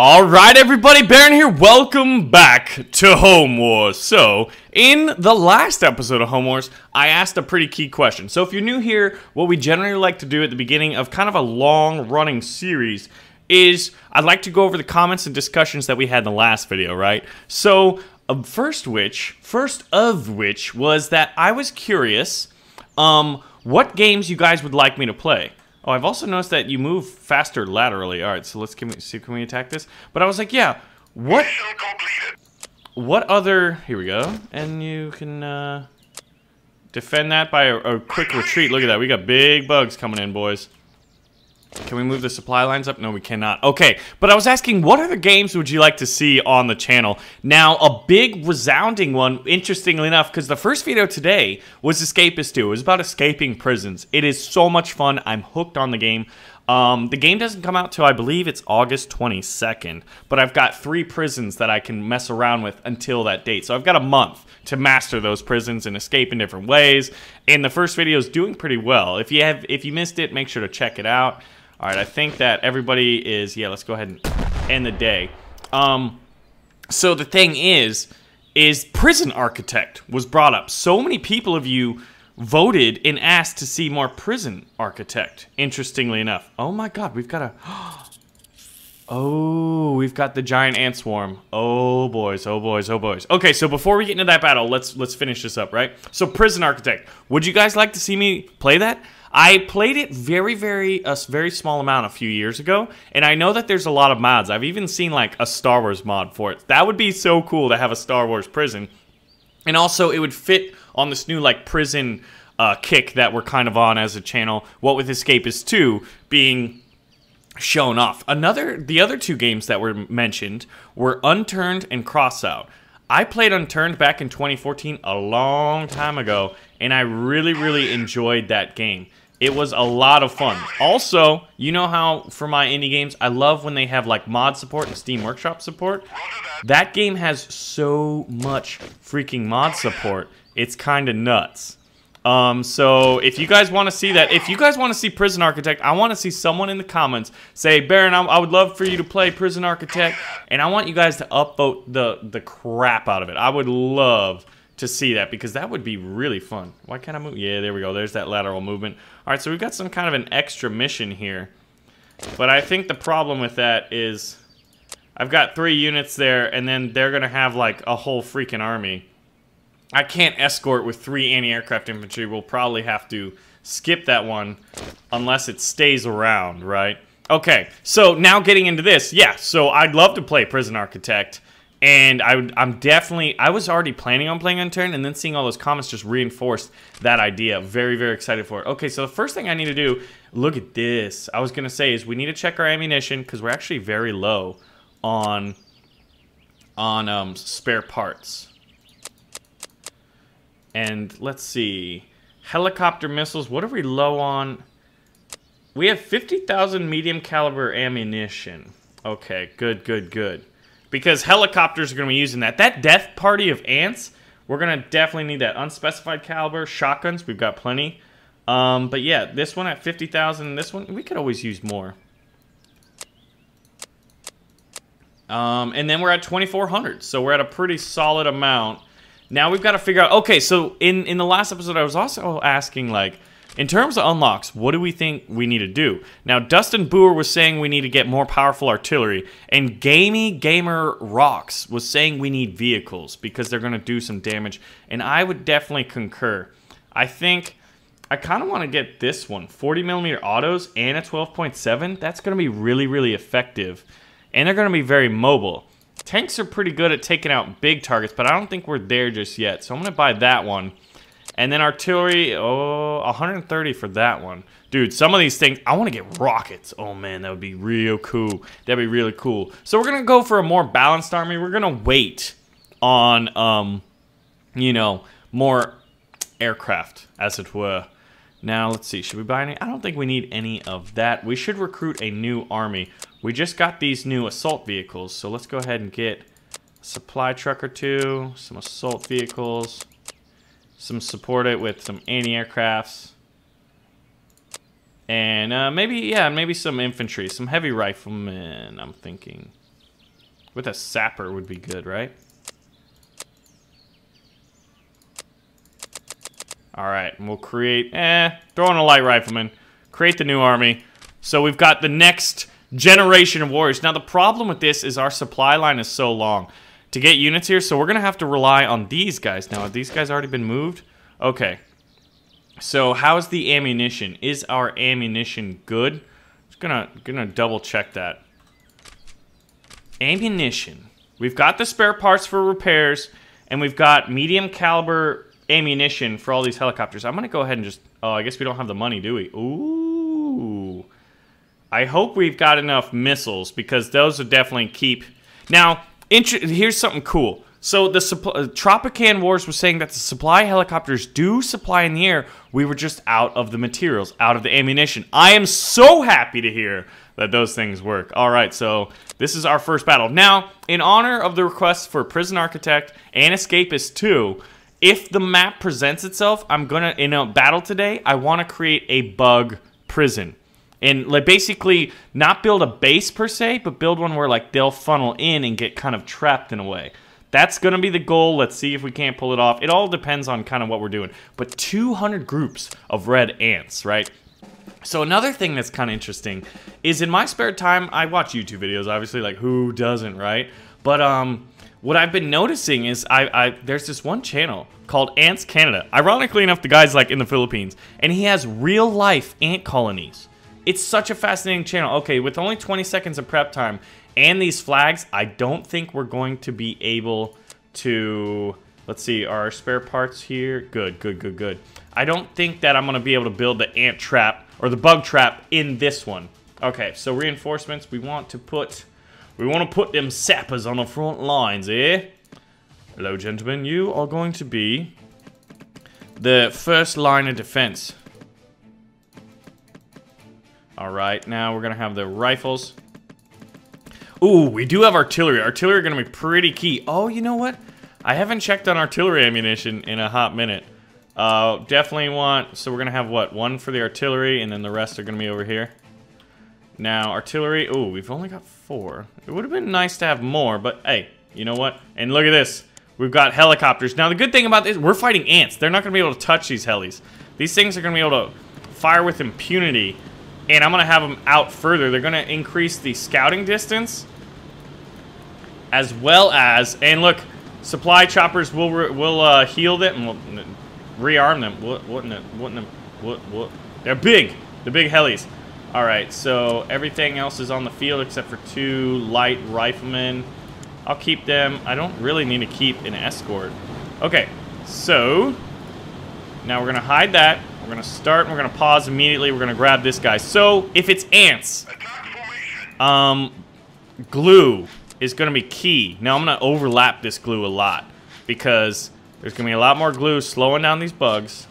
Alright everybody, Baron here, welcome back to Home Wars. So, in the last episode of Home Wars, I asked a pretty key question. So if you're new here, what we generally like to do at the beginning of kind of a long-running series is, I'd like to go over the comments and discussions that we had in the last video, right? So, first of which was that I was curious, what games you guys would like me to play. Oh, I've also noticed that you move faster laterally. All right, so let's can we attack this? But I was like, yeah, what other? Here we go, and you can defend that by a quick retreat. Look at that, we got big bugs coming in, boys. Can we move the supply lines up? No, we cannot. Okay, but I was asking, what other games would you like to see on the channel? Now, a big resounding one, interestingly enough, because the first video today was Escapist 2. It was about escaping prisons. It is so much fun. I'm hooked on the game. The game doesn't come out till, I believe, it's August 22nd. But I've got 3 prisons that I can mess around with until that date. So I've got a month to master those prisons and escape in different ways. And the first video is doing pretty well. If you missed it, make sure to check it out. All right, I think that everybody is... Yeah, let's go ahead and end the day. So the thing is Prison Architect was brought up. So many people of you voted and asked to see more Prison Architect, interestingly enough. Oh my god, we've got a... Oh, we've got the giant ant swarm. Oh boys, oh boys, oh boys. Okay, so before we get into that battle, let's finish this up, right? So Prison Architect, would you guys like to see me play that? I played it a very small amount a few years ago, and I know that there's a lot of mods. I've even seen like a Star Wars mod for it. That would be so cool to have a Star Wars prison, and also it would fit on this new like prison kick that we're kind of on as a channel. What with Escapist 2 being shown off. The other 2 games that were mentioned were Unturned and Crossout. I played Unturned back in 2014, a long time ago, and I really, really enjoyed that game. It was a lot of fun. Also, you know how, for my indie games, I love when they have like mod support and Steam Workshop support. That game has so much freaking mod support, it's kind of nuts. So if you guys want to see that, if you guys want to see Prison Architect, I want to see someone in the comments say, Baron, I would love for you to play Prison Architect, and I want you guys to upvote the crap out of it. I would love to see that, because that would be really fun. Why can't I move? Yeah, there we go. There's that lateral movement. All right, so we've got some kind of an extra mission here, but I think the problem with that is I've got 3 units there, and then they're going to have like a whole freaking army. I can't escort with 3 anti-aircraft infantry. We'll probably have to skip that one unless it stays around, right? Okay, so now getting into this. Yeah, so I'd love to play Prison Architect. And I was already planning on playing Unturned, and then seeing all those comments just reinforced that idea. Very, very excited for it. Okay, so the first thing I need to do, look at this. I was going to say is we need to check our ammunition, because we're actually very low on spare parts. And let's see, helicopter missiles, what are we low on? We have 50,000 medium caliber ammunition. Okay, good, good, good. Because helicopters are going to be using that. That death party of ants, we're going to definitely need that. Unspecified caliber, shotguns, we've got plenty. But yeah, this one at 50,000, this one, we could always use more. And then we're at 2,400, so we're at a pretty solid amount. Now we've got to figure out, okay, so in the last episode, I was also asking, like, in terms of unlocks, what do we think we need to do? Now, Dustin Boer was saying we need to get more powerful artillery, and Gamey Gamer Rocks was saying we need vehicles because they're going to do some damage, and I would definitely concur. I think I kind of want to get this one, 40mm autos and a 12.7. That's going to be really, really effective, and they're going to be very mobile. Tanks are pretty good at taking out big targets, but I don't think we're there just yet. So I'm going to buy that one. And then artillery, oh, 130 for that one. Dude, some of these things, I want to get rockets. Oh, man, that would be real cool. That'd be really cool. So we're going to go for a more balanced army. We're going to wait on, you know, more aircraft, as it were. Now, let's see. Should we buy any? I don't think we need any of that. We should recruit a new army. We just got these new assault vehicles, so let's go ahead and get a supply truck or 2, some assault vehicles, some support it with some anti-aircrafts, and maybe some infantry, some heavy riflemen, I'm thinking. With a sapper would be good, right? Alright, and we'll create... throw in a light rifleman. Create the new army. So we've got the next generation of warriors. Now, the problem with this is our supply line is so long to get units here, so we're going to have to rely on these guys. Now, have these guys already been moved? Okay. So, how's the ammunition? Is our ammunition good? I'm just gonna double check that. Ammunition. We've got the spare parts for repairs, and we've got medium caliber... ammunition for all these helicopters. I'm gonna go ahead and just... Oh, I guess we don't have the money, do we? Ooh. I hope we've got enough missiles, because those would definitely keep... Now, here's something cool. So, the Tropican Wars was saying that the supply helicopters do supply in the air. We were just out of the materials, out of the ammunition. I am so happy to hear that those things work. Alright, so this is our first battle. Now, in honor of the request for Prison Architect and Escapist 2... if the map presents itself, I'm gonna, in a battle today, I wanna create a bug prison. And like basically not build a base per se, but build one where like they'll funnel in and get kind of trapped in a way. That's gonna be the goal. Let's see if we can't pull it off. It all depends on kind of what we're doing. But 200 groups of red ants, right? So another thing that's kind of interesting is in my spare time, I watch YouTube videos, obviously, like who doesn't, right? But what I've been noticing is there's this one channel called Ants Canada. Ironically enough, the guy's like in the Philippines, and he has real life ant colonies. It's such a fascinating channel. Okay, with only 20 seconds of prep time and these flags, I don't think we're going to be able to... Let's see, are our spare parts here? Good, good, good, good. I don't think that I'm going to be able to build the ant trap or the bug trap in this one. Okay, so reinforcements, we want to put... We want to put them sappers on the front lines, eh? Hello, gentlemen. You are going to be the first line of defense. Alright, now we're going to have the rifles. Ooh, we do have artillery. Artillery are going to be pretty key. Oh, you know what? I haven't checked on artillery ammunition in a hot minute. Definitely want... So we're going to have, what, one for the artillery, and then the rest are going to be over here. Now, artillery... Ooh, we've only got 4. It would have been nice to have more, but hey, you know what? And look at this. We've got helicopters. Now, the good thing about this, we're fighting ants. They're not going to be able to touch these helis. These things are going to be able to fire with impunity, and I'm going to have them out further. They're going to increase the scouting distance, as well as... And look, supply choppers will heal them, and we'll rearm them. What? They're big. The big helis. Alright, so everything else is on the field except for 2 light riflemen. I'll keep them. I don't really need to keep an escort. Okay, so now we're going to hide that. We're going to start and we're going to pause immediately. We're going to grab this guy. So if it's ants, glue is going to be key. Now I'm going to overlap this glue a lot because there's going to be a lot more glue slowing down these bugs.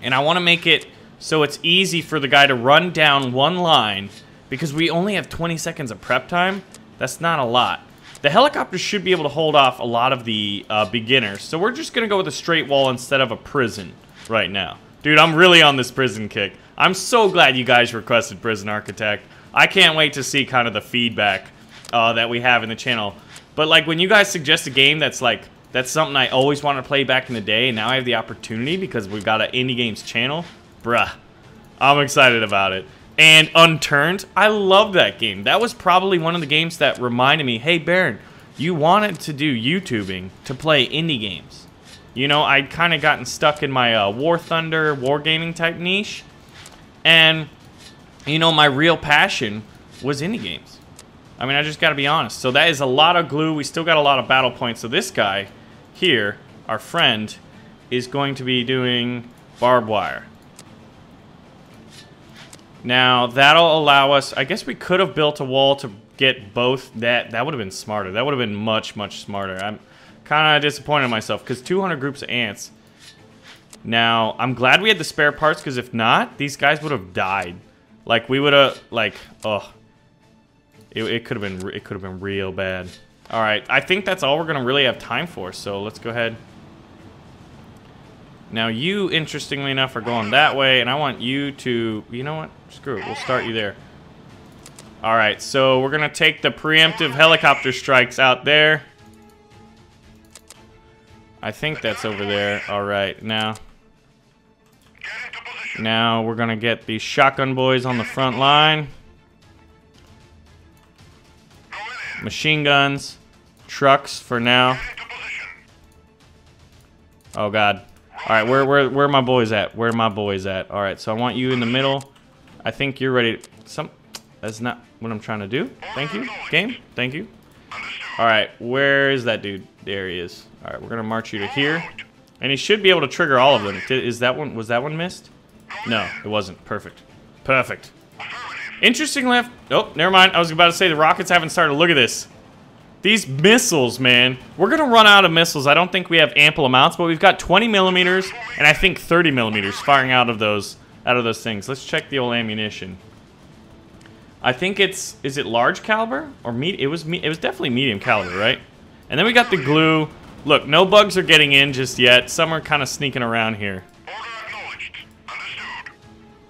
And I want to make it so it's easy for the guy to run down one line because we only have 20 seconds of prep time. That's not a lot. The helicopter should be able to hold off a lot of the beginners. So we're just going to go with a straight wall instead of a prison right now. Dude, I'm really on this prison kick. I'm so glad you guys requested Prison Architect. I can't wait to see kind of the feedback that we have in the channel. But like when you guys suggest a game that's like, that's something I always wanted to play back in the day. And now I have the opportunity because we've got an Indie Games channel. Bruh, I'm excited about it. And Unturned, I love that game. That was probably one of the games that reminded me, hey, Baron, you wanted to do YouTubing to play indie games. You know, I'd kind of gotten stuck in my War Thunder, Wargaming type niche. And, you know, my real passion was indie games. I mean, I just got to be honest. So that is a lot of glue. We still got a lot of battle points. So this guy here, our friend, is going to be doing barbed wire. Now, that'll allow us... I guess we could have built a wall to get both. That would have been smarter. That would have been much, much smarter. I'm kind of disappointed in myself because 200 groups of ants. Now, I'm glad we had the spare parts because if not, these guys would have died. Like, we would have... Like, ugh. It could have been, real bad. Alright, I think that's all we're going to really have time for. So, let's go ahead. Now, you, interestingly enough, are going that way, and I want you to... You know what? Screw it. We'll start you there. Alright, so we're gonna take the preemptive helicopter strikes out there. I think that's over there. Alright, now we're gonna get these shotgun boys on the front line. Machine guns. Trucks for now. Oh god. Alright, where are my boys at? Where are my boys at? Alright, so I want you in the middle. I think you're ready to, that's not what I'm trying to do. Thank you, game. Thank you. Alright, where is that dude? There he is. Alright, we're gonna march you to here. And he should be able to trigger all of them. Is that one, was that one missed? No, it wasn't. Perfect. Perfect. Interesting left. Oh, never mind. I was about to say the rockets haven't started. Look at this. These missiles, man. We're gonna run out of missiles. I don't think we have ample amounts, but we've got 20 millimeters and I think 30 millimeters firing out of those things. Let's check the old ammunition. I think it's, is it large caliber or it was definitely medium caliber, right? And then we got the glue. Look, no bugs are getting in just yet. Some are kind of sneaking around here.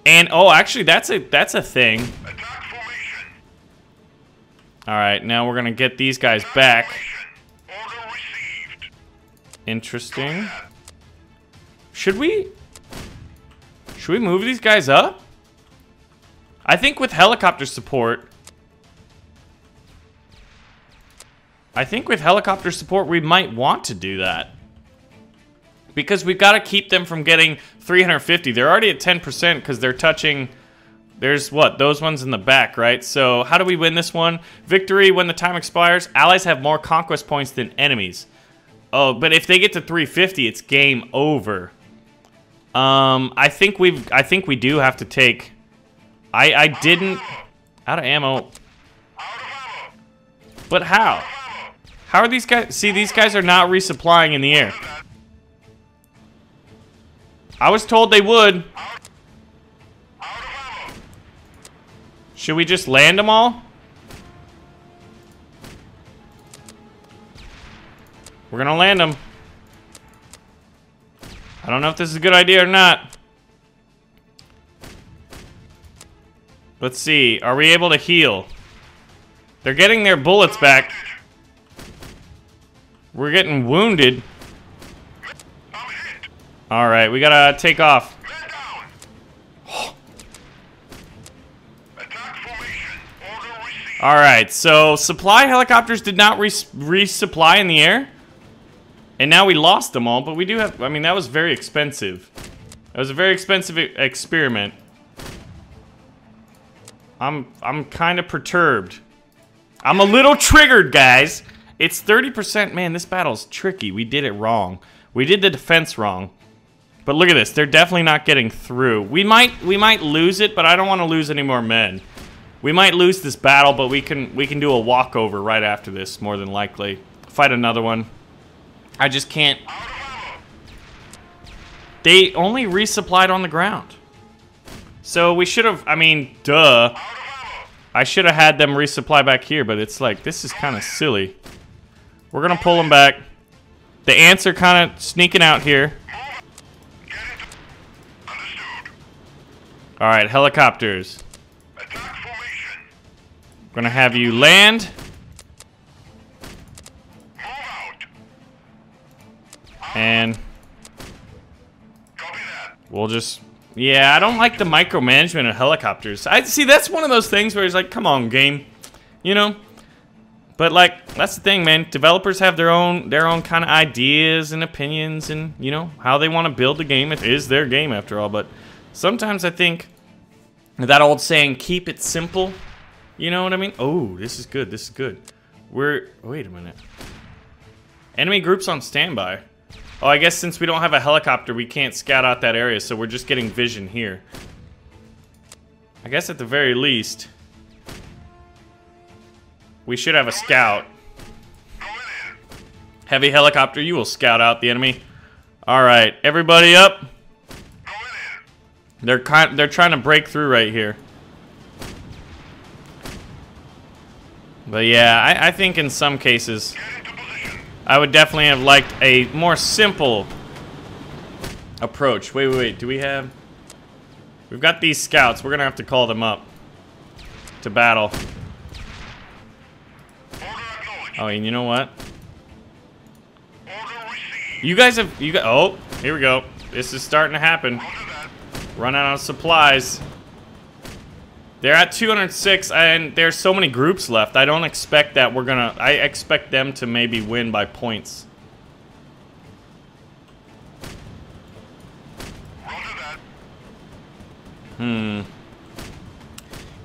And oh, actually that's a thing. All right, now we're gonna get these guys back. Interesting. Should we move these guys up? I think with helicopter support, we might want to do that. Because we've got to keep them from getting 350. They're already at 10% because they're touching... There's what? Those ones in the back, right? So how do we win this one? Victory when the time expires. Allies have more conquest points than enemies. Oh, but if they get to 350, it's game over. I think we do have to take... I didn't... Out of ammo. But how? How are these guys... See, these guys are not resupplying in the air. I was told they would. Should we just land them all? We're gonna land them. I don't know if this is a good idea or not. Let's see. Are we able to heal? They're getting their bullets back. We're getting wounded. Alright, we gotta take off. Alright, so supply helicopters did not resupply in the air. And now we lost them all, but we do have... I mean, that was very expensive. That was a very expensive experiment. I'm kind of perturbed. I'm a little triggered, guys. It's 30%. Man, this battle's tricky. We did it wrong. We did the defense wrong. But look at this. They're definitely not getting through. We might lose it, but I don't want to lose any more men. We might lose this battle, but we can do a walkover right after this, more than likely. Fight another one. I just can't. They only resupplied on the ground. So we should have, I mean, duh. I should have had them resupply back here, but it's like, this is kind of silly. We're going to pull them back. The ants are kind of sneaking out here. All right, helicopters. We're going to have you land. And we'll just... Yeah, I don't like the micromanagement of helicopters. I see, that's one of those things where it's like, come on, game. You know? But like, that's the thing, man. Developers have their own kind of ideas and opinions and, you know, how they want to build the game. It is their game after all, but sometimes I think that old saying, keep it simple. You know what I mean? Oh, this is good. This is good. Wait a minute. Enemy groups on standby. Oh, I guess since we don't have a helicopter, we can't scout out that area, so we're just getting vision here. I guess at the very least, we should have a scout. Heavy helicopter, you will scout out the enemy. All right, everybody up. They're trying to break through right here. But yeah, I think in some cases... I would definitely have liked a more simple approach. Wait. Do we have... We've got these scouts. We're going to have to call them up to battle. Oh, and you know what? You guys have, you got, oh, here we go. This is starting to happen. Run out of supplies. They're at 206, and there's so many groups left. I don't expect that we're gonna, I expect them to maybe win by points.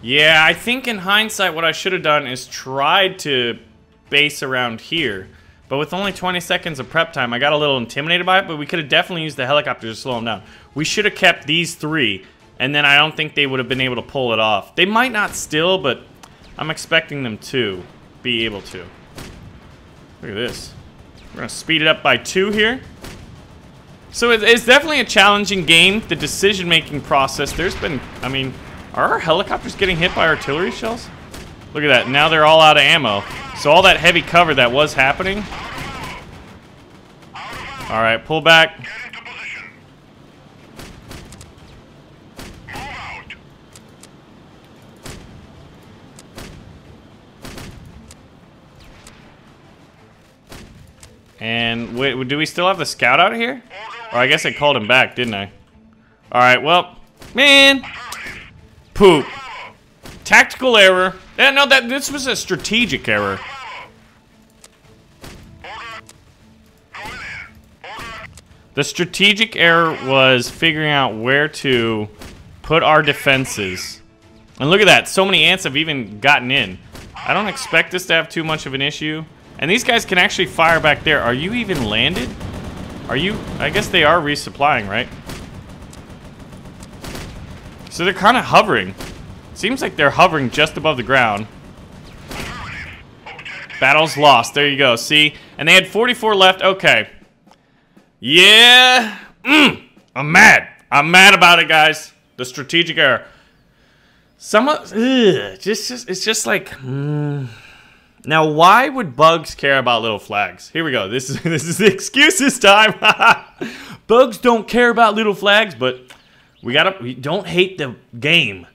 Yeah, I think in hindsight what I should have done is tried to base around here. But with only 20 seconds of prep time, I got a little intimidated by it, but we could have definitely used the helicopter to slow them down. We should have kept these three, and then I don't think they would have been able to pull it off. They might not still, but I'm expecting them to be able to. Look at this. We're going to speed it up by 2 here. So it's definitely a challenging game, the decision-making process. There's been, I mean, are our helicopters getting hit by artillery shells? Look at that, now they're all out of ammo. So all that heavy cover that was happening. All right, pull back. And wait, do we still have the scout out here? Or I guess I called him back, didn't I? All right, well, man. Poop. Tactical error. Yeah, no, this was a strategic error. The strategic error was figuring out where to put our defenses. And look at that, so many ants have even gotten in. I don't expect this to have too much of an issue. And these guys can actually fire back there. Are you even landed? Are you? I guess they are resupplying, right? So they're kind of hovering. Seems like they're hovering just above the ground. Battle's lost. There you go. See? And they had 44 left. Okay. Yeah. I'm mad. I'm mad about it, guys. The strategic error. Some of... it's just like... Now, why would bugs care about little flags? Here we go. This is the excuses time. Bugs don't care about little flags, but we don't hate the game.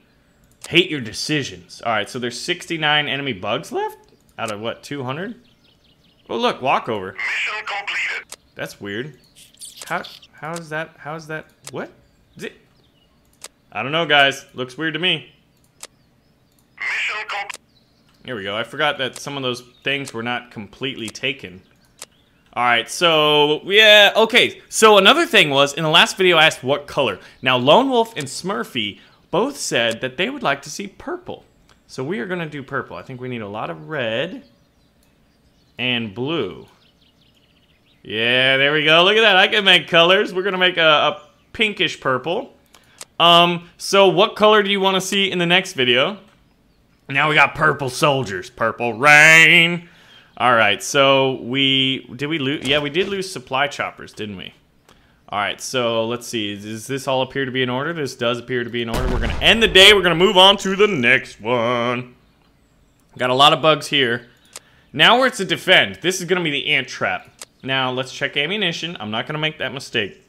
Hate your decisions. All right, so there's 69 enemy bugs left out of what, 200? Oh, look, walkover. Mission completed. That's weird. How is that? What? Is it? I don't know, guys. Looks weird to me. Mission complete. Here we go. I forgot that some of those things were not completely taken. Alright, so, yeah, okay. So another thing was, in the last video I asked what color. Now, Lone Wolf and Smurfy both said that they would like to see purple. So we are going to do purple. I think we need a lot of red and blue. Yeah, there we go. Look at that. I can make colors. We're going to make a pinkish purple. So what color do you want to see in the next video? Now we got purple soldiers, purple rain. All right, so did we lose? Yeah, we did lose supply choppers, didn't we? All right, so let's see. Does this all appear to be in order? This does appear to be in order. We're gonna end the day. We're gonna move on to the next one. Got a lot of bugs here. Now we're to defend. This is gonna be the ant trap. Now let's check ammunition. I'm not gonna make that mistake.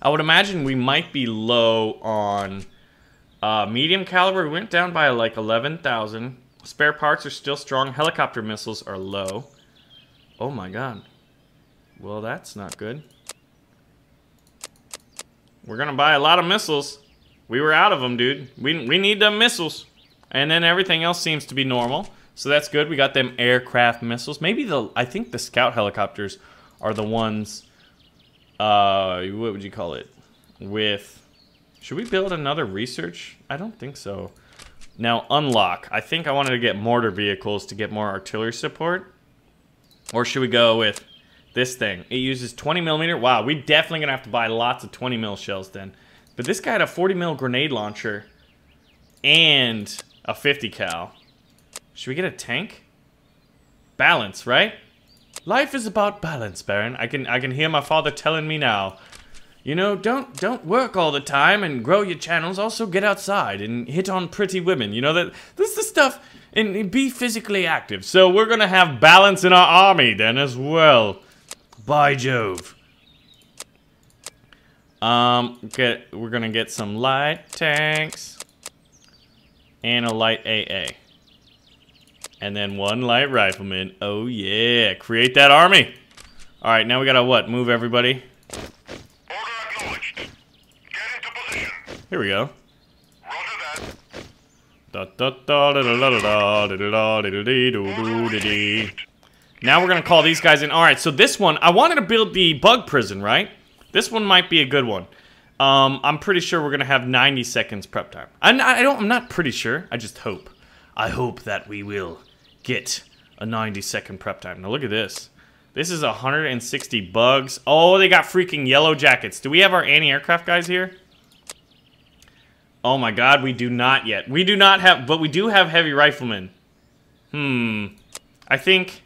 I would imagine we might be low on. Medium caliber, we went down by like 11,000. Spare parts are still strong. Helicopter missiles are low. Oh my god. Well, that's not good. We're gonna buy a lot of missiles. We were out of them, dude. We need them missiles. And then everything else seems to be normal. So that's good. We got them aircraft missiles. Maybe I think the scout helicopters are the ones, what would you call it? With... Should we build another research? I don't think so. Now, unlock. I think I wanted to get mortar vehicles to get more artillery support. Or should we go with this thing? It uses 20 millimeter. Wow, we're definitely going to have to buy lots of 20 mil shells then. But this guy had a 40 mil grenade launcher and a 50 cal. Should we get a tank? Balance, right? Life is about balance, Baron. I can hear my father telling me now. You know, don't work all the time and grow your channels. Also get outside and hit on pretty women. You know, this is the stuff. And be physically active. So we're going to have balance in our army then as well. By Jove. We're going to get some light tanks. And a light AA. And then one light rifleman. Oh, yeah. Create that army. All right, now we got to what? Move everybody. Order acknowledged. Get into position. Here we go. Roger that. Now we're going to call these guys in. All right, so this one, I wanted to build the bug prison, right? This one might be a good one. I'm pretty sure we're going to have 90 seconds prep time. I'm not pretty sure. I just hope. I hope that we will get a 90-second prep time. Now, look at this. This is 160 bugs. Oh, they got freaking yellow jackets. Do we have our anti-aircraft guys here? Oh, my God. We do not yet. We do not have... But we do have heavy riflemen. I think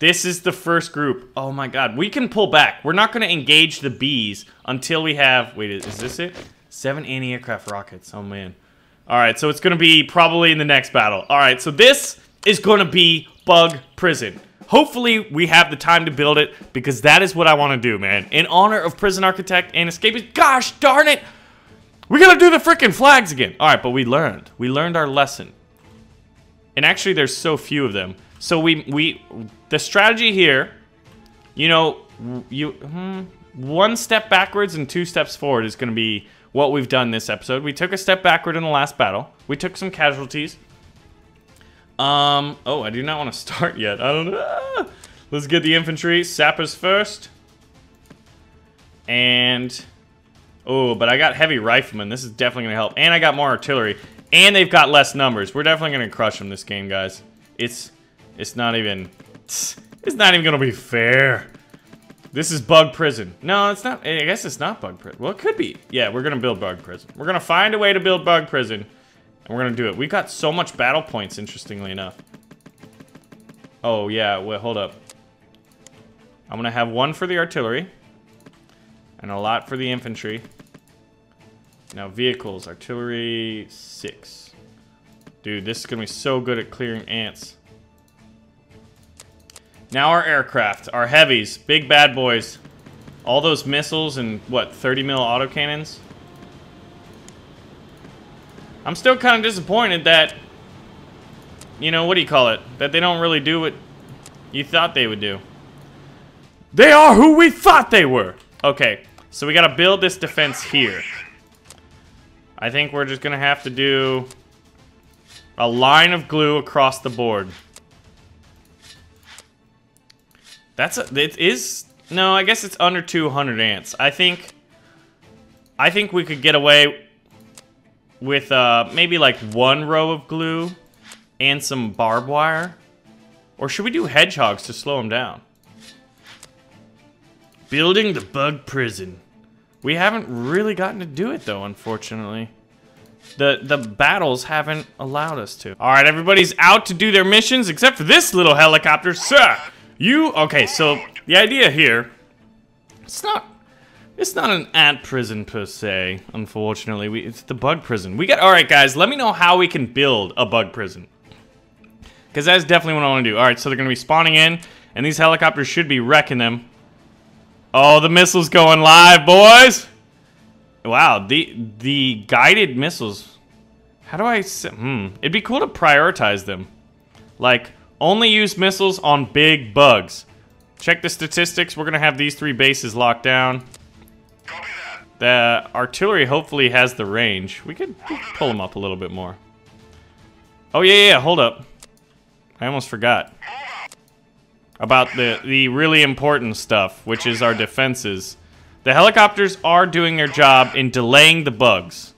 this is the first group. Oh, my God. We can pull back. We're not going to engage the bees until we have... Wait, is this it? 7 anti-aircraft rockets. Oh, man. Alright, so it's going to be probably in the next battle. Alright, so this is going to be Bug Prison. Hopefully, we have the time to build it, because that is what I want to do, man. In honor of Prison Architect and Escapist... Gosh darn it! We're going to do the frickin' flags again! Alright, but we learned. We learned our lesson. And actually, there's so few of them. So the strategy here, you know, one step backwards and 2 steps forward is going to be... what we've done this episode. We took a step backward in the last battle. We took some casualties. Oh, I do not want to start yet. I don't know. Let's get the infantry. Sappers first. And... oh, but I got heavy riflemen. This is definitely going to help. And I got more artillery. And they've got less numbers. We're definitely going to crush them this game, guys. It's not even... it's not even going to be fair. This is Bug Prison. No, it's not. I guess it's not Bug Prison. Well, it could be. Yeah, we're going to build Bug Prison. We're going to find a way to build Bug Prison. And we're going to do it. We got so much battle points, interestingly enough. Oh, yeah. Well, hold up. I'm going to have 1 for the artillery. And a lot for the infantry. Now, vehicles. Artillery 6. Dude, this is going to be so good at clearing ants. Now our aircraft, our heavies, big bad boys, all those missiles and, what, 30 mil autocannons? I'm still kind of disappointed that, you know, what do you call it? That they don't really do what you thought they would do. They are who we thought they were! Okay, so we gotta build this defense here. I think we're just gonna have to do a line of glue across the board. No, I guess it's under 200 ants. I think we could get away with maybe like 1 row of glue and some barbed wire. Or should we do hedgehogs to slow them down? Building the bug prison. We haven't really gotten to do it though, unfortunately. The battles haven't allowed us to. All right, everybody's out to do their missions except for this little helicopter, sir. Okay, so the idea here, it's not an ant prison per se, unfortunately. It's the bug prison. Alright guys, let me know how we can build a bug prison. Because that's definitely what I want to do. Alright, so they're going to be spawning in, and these helicopters should be wrecking them. Oh, the missiles going live, boys! Wow, the guided missiles. How do I... It'd be cool to prioritize them. Like... only use missiles on big bugs. Check the statistics. We're going to have these 3 bases locked down. Copy that. The artillery hopefully has the range. We could pull them up a little bit more. Oh, yeah, hold up. I almost forgot about the really important stuff, which is our defenses. The helicopters are doing their job in delaying the bugs.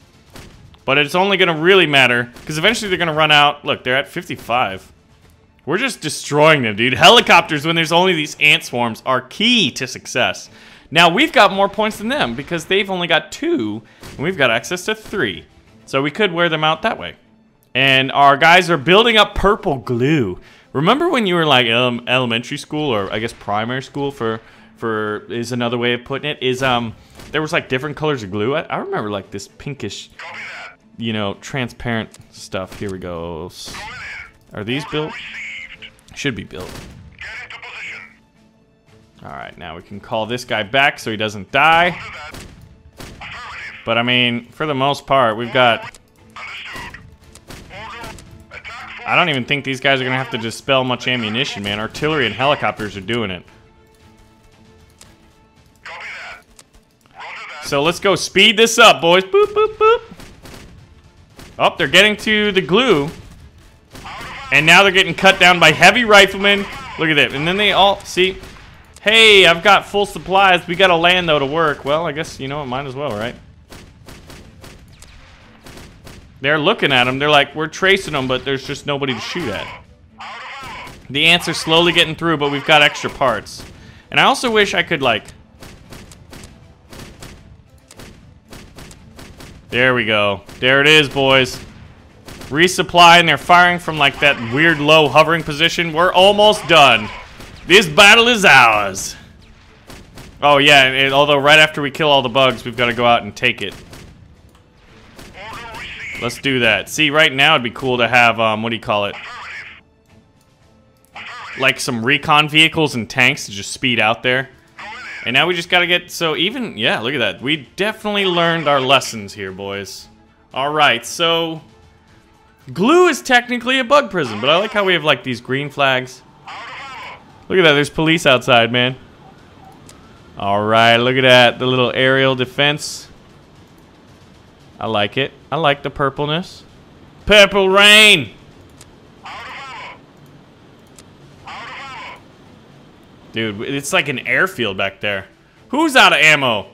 But it's only going to really matter, because eventually they're going to run out. Look, they're at 55. We're just destroying them, dude. Helicopters, when there's only these ant swarms, are key to success. Now, we've got more points than them because they've only got 2, and we've got access to 3. So we could wear them out that way. And our guys are building up purple glue. Remember when you were like elementary school, or I guess primary school for is another way of putting it, is there was like different colors of glue. I remember like this pinkish, you know, transparent stuff. Here we go. Are these built? Should be built. Get into position. Alright, now we can call this guy back so he doesn't die. But I mean, for the most part, we've got... Understood. Order. Attack I don't even think these guys are gonna have to dispel much ammunition, man. Artillery and helicopters are doing it. Copy that. Roger that. So let's go speed this up, boys. Boop, boop, boop. Oh, they're getting to the glue. And now they're getting cut down by heavy riflemen. Look at that. And then they all, see? Hey, I've got full supplies. We gotta land, though, to work. Well, I guess, you know, it might as well, right? They're looking at them. They're like, we're tracing them, but there's just nobody to shoot at. The ants are slowly getting through, but we've got extra parts. And I also wish I could, like... There we go. There it is, boys. Resupply, and they're firing from, like, that weird low hovering position. We're almost done. This battle is ours. Oh, yeah, and although right after we kill all the bugs, we've got to go out and take it. Let's do that. See, right now it'd be cool to have, what do you call it? Like some recon vehicles and tanks to just speed out there. And now we just gotta get, so even, yeah, look at that. We definitely learned our lessons here, boys. Alright, so... Glue is technically a bug prison, but I like how we have, like, these green flags. Look at that, there's police outside, man. Alright, look at that, the little aerial defense. I like it. I like the purpleness. Purple rain! Dude, it's like an airfield back there. Who's out of ammo?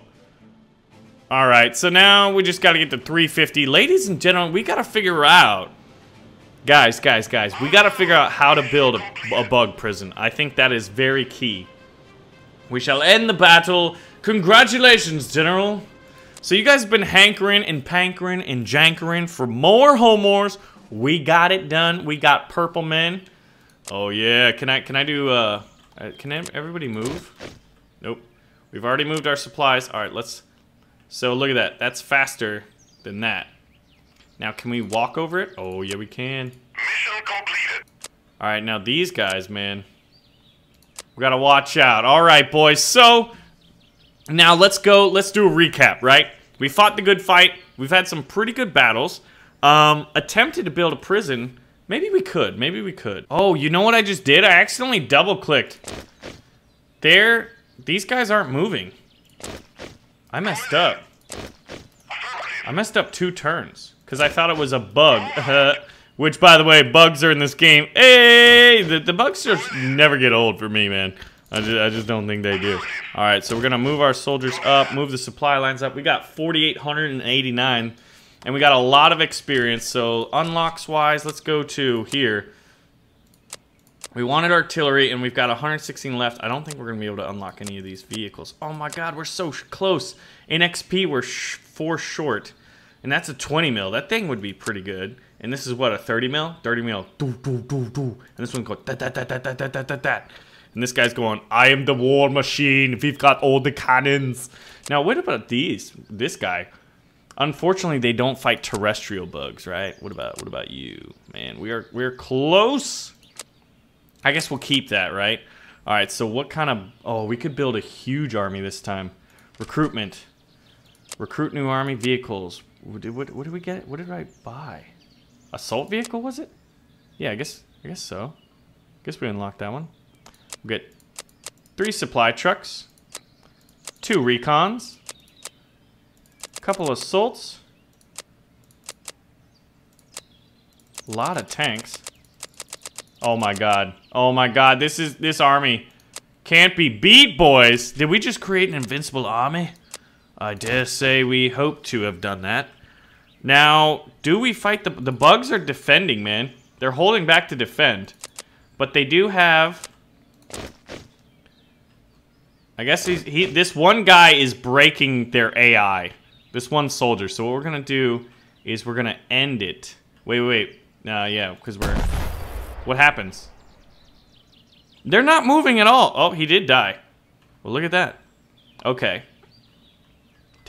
Alright, so now we just gotta get to 350. Ladies and gentlemen, we gotta figure out... Guys, we gotta figure out how to build a bug prison. I think that is very key. We shall end the battle. Congratulations, General. So you guys have been hankering and pankering and jankering for more Home Wars. We got it done. We got purple men. Oh yeah, can I do can everybody move? Nope. We've already moved our supplies. All right, let's. So look at that. That's faster than that. Now can we walk over it? Oh yeah, we can. Mission completed. All right, now these guys, man. We gotta watch out. All right, boys. So. Now, let's go, let's do a recap, right? We fought the good fight. We've had some pretty good battles. Attempted to build a prison. Maybe we could, maybe we could. Oh, you know what I just did? I accidentally double-clicked. There, these guys aren't moving. I messed up. I messed up 2 turns, because I thought it was a bug. Which, by the way, bugs are in this game. Hey, the bugs just never get old for me, man. I just don't think they do. All right, so we're going to move our soldiers up, move the supply lines up. We got 4,889, and we got a lot of experience. So unlocks-wise, let's go to here. We wanted artillery, and we've got 116 left. I don't think we're going to be able to unlock any of these vehicles. Oh, my God, we're so close. In XP, we're 4 short, and that's a 20 mil. That thing would be pretty good. And this is, what, a 30 mil? 30 mil. Doo, doo, doo, doo. And this one goes da-da-da-da-da-da-da-da-da. And this guy's going, I am the war machine. We've got all the cannons. Now, what about these? This guy. Unfortunately, they don't fight terrestrial bugs, right? What about you? Man, we're close. I guess we'll keep that, right? All right, so what kind of... Oh, we could build a huge army this time. Recruitment. Recruit new army vehicles. What did we get? What did I buy? Assault vehicle, was it? Yeah, I guess so. I guess we unlocked that one. We'll get 3 supply trucks, 2 recons, a couple assaults, a lot of tanks. Oh my god, this army can't be beat, boys. Did we just create an invincible army? I dare say we hope to have done that. Now, do we fight the bugs are defending, man. They're holding back to defend, but they do have... I guess this one guy is breaking their AI. This one soldier. So what we're going to do is we're going to end it. Wait. Yeah, because we're... What happens? They're not moving at all. Oh, he did die. Well, look at that. Okay.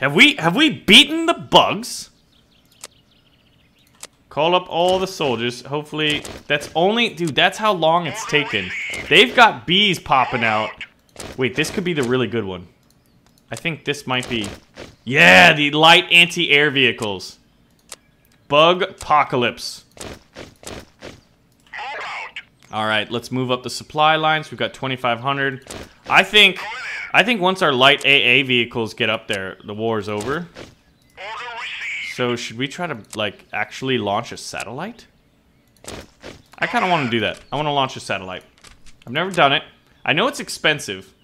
Have we beaten the bugs? Call up all the soldiers. Hopefully, that's only... Dude, that's how long it's taken. They've got bees popping out. Wait, this could be the really good one. I think this might be... Yeah, the light anti-air vehicles. Bug apocalypse. All right, let's move up the supply lines. We've got 2,500. I think once our light AA vehicles get up there, the war is over. So should we try to, like, actually launch a satellite? I kind of want to do that. I want to launch a satellite. I've never done it. I know it's expensive.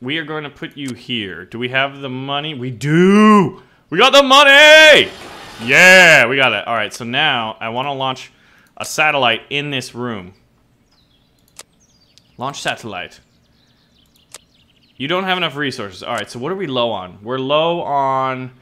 We are going to put you here. Do we have the money? We do! We got the money! Yeah, we got it. All right, so now I want to launch a satellite in this room. Launch satellite. You don't have enough resources. All right, so what are we low on? We're low on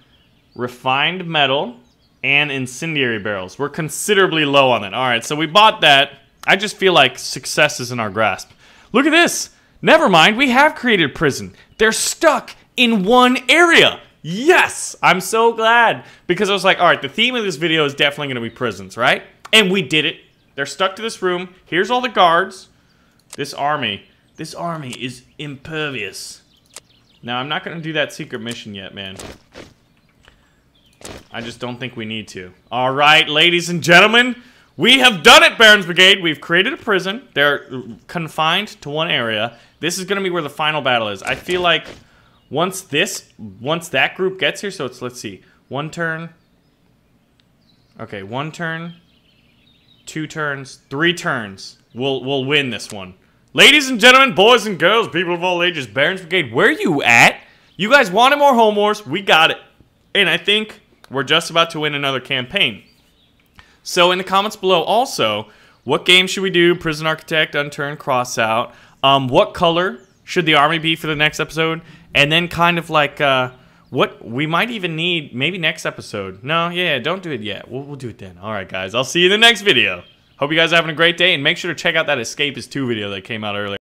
refined metal and incendiary barrels. We're considerably low on it. All right, so we bought that. I just feel like success is in our grasp. Look at this. Never mind, we have created prison. They're stuck in one area. Yes, I'm so glad. Because I was like, all right, the theme of this video is definitely going to be prisons, right? And we did it. They're stuck to this room. Here's all the guards. This army is impervious. Now, I'm not going to do that secret mission yet, man. I just don't think we need to. All right, ladies and gentlemen, we have done it, Baron's Brigade. We've created a prison. They're confined to one area. This is going to be where the final battle is. I feel like once that group gets here, so it's, let's see, one turn. Okay, one turn, two turns, three turns. We'll win this one. Ladies and gentlemen, boys and girls, people of all ages, Baron's Brigade, where are you at? You guys wanted more Home Wars? We got it. And I think we're just about to win another campaign. So in the comments below also, what game should we do? Prison Architect, Unturned, Crossout. What color should the army be for the next episode? And then kind of like what we might even need maybe next episode. No, yeah, don't do it yet. We'll do it then. All right, guys, I'll see you in the next video. Hope you guys are having a great day, and make sure to check out that Escapist 2 video that came out earlier.